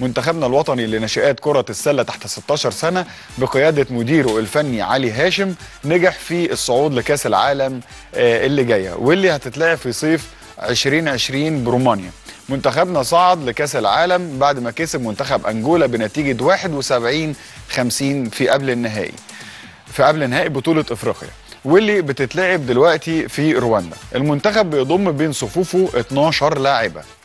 منتخبنا الوطني لناشئات كرة السلة تحت 16 سنة بقيادة مديره الفني علي هاشم نجح في الصعود لكاس العالم اللي جاية واللي هتتلعب في صيف 2020 برومانيا. منتخبنا صعد لكاس العالم بعد ما كسب منتخب أنجولا بنتيجة 71-50 في قبل نهائي بطولة إفريقيا واللي بتتلعب دلوقتي في رواندا. المنتخب بيضم بين صفوفه 12 لاعبة.